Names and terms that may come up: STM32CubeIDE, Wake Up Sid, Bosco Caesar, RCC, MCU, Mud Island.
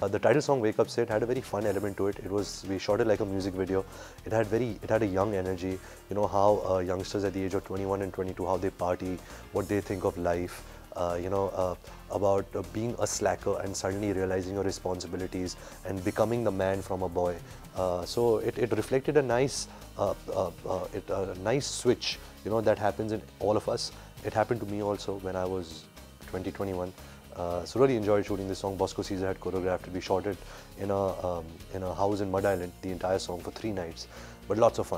The title song Wake Up Sid had a very fun element to it. We shot it like a music video. It had a young energy. You know how youngsters at the age of 21 and 22, how they party, what they think of life. About being a slacker and suddenly realizing your responsibilities and becoming the man from a boy. So it reflected a nice, nice switch. You know, that happens in all of us. It happened to me also when I was 20, 21. So really enjoyed shooting this song. Bosco Caesar had choreographed it. We shot it in a house in Mud Island, the entire song for 3 nights, but lots of fun.